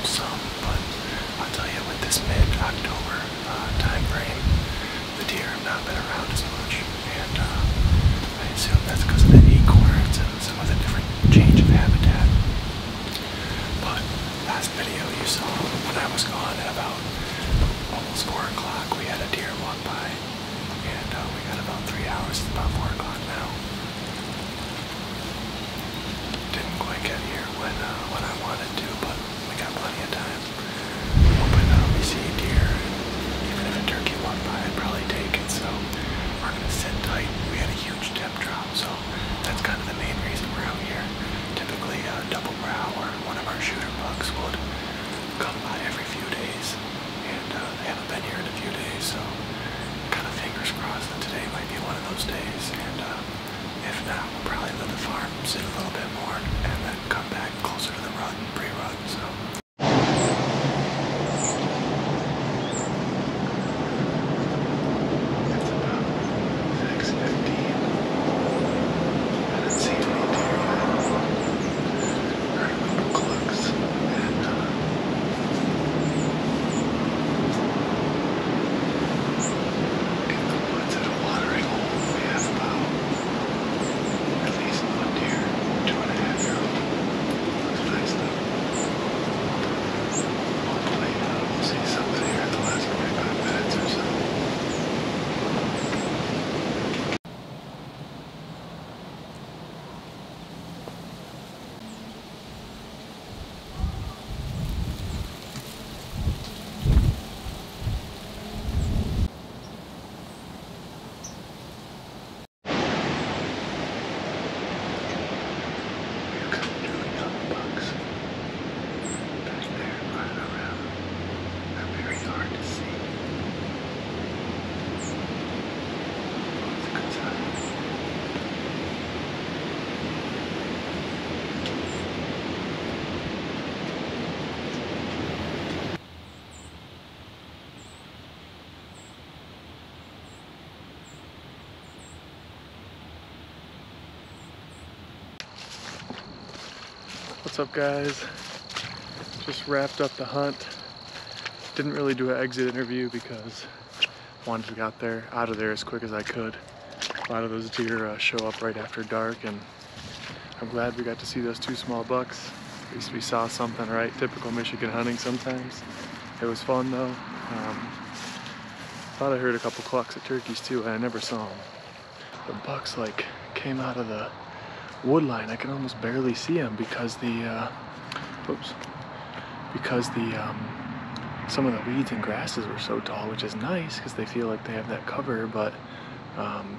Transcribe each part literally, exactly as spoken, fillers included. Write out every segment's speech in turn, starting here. up some, but I'll tell you, with this mid-October uh, time frame, the deer have not been around as much, and uh, I assume that's because of the acorns and some of the different change of habitat. But last video you saw, when I was gone at about almost four o'clock, we had a deer walk by, and uh, we got about three hours. It's about four o'clock now. Didn't quite get here when uh, when I wanted to, but we got plenty of time. Hoping uh, we see a deer, even if a turkey walked by, I'd probably take it. So we're gonna sit tight. We had a huge temp drop, so that's kind of the main reason we're out here. Typically, a double brow or one of our shooter bucks would come by every few days, and uh, they haven't been here in a few days. So kind of fingers crossed that today might be one of those days, and. Uh, If not, we'll probably let the farm sit a little bit more and then come back closer to the rut and pre-rut, so. What's up, guys? Just wrapped up the hunt. Didn't really do an exit interview because wanted to get there out of there as quick as I could. A lot of those deer uh, show up right after dark, and I'm glad we got to see those two small bucks. At least we saw something, right? Typical Michigan hunting sometimes. It was fun though. Um, thought I heard a couple clucks at turkeys too, and I never saw them. The bucks like came out of the wood line. I can almost barely see them because the uh, oops, because the um, some of the weeds and grasses were so tall, which is nice because they feel like they have that cover. But um,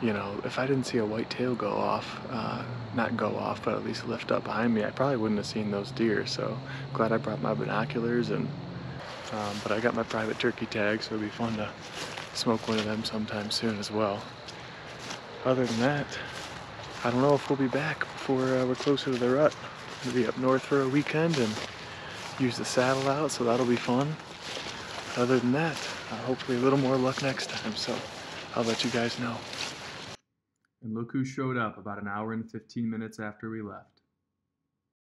you know, if I didn't see a white tail go off, uh, not go off, but at least lift up behind me, I probably wouldn't have seen those deer. So glad I brought my binoculars, and um, but I got my private turkey tag, so it'd be fun to smoke one of them sometime soon as well. Other than that, I don't know if we'll be back before uh, we're closer to the rut. We'll be up north for a weekend and use the saddle out, so that'll be fun. Other than that, uh, hopefully a little more luck next time, so I'll let you guys know. And look who showed up about an hour and fifteen minutes after we left.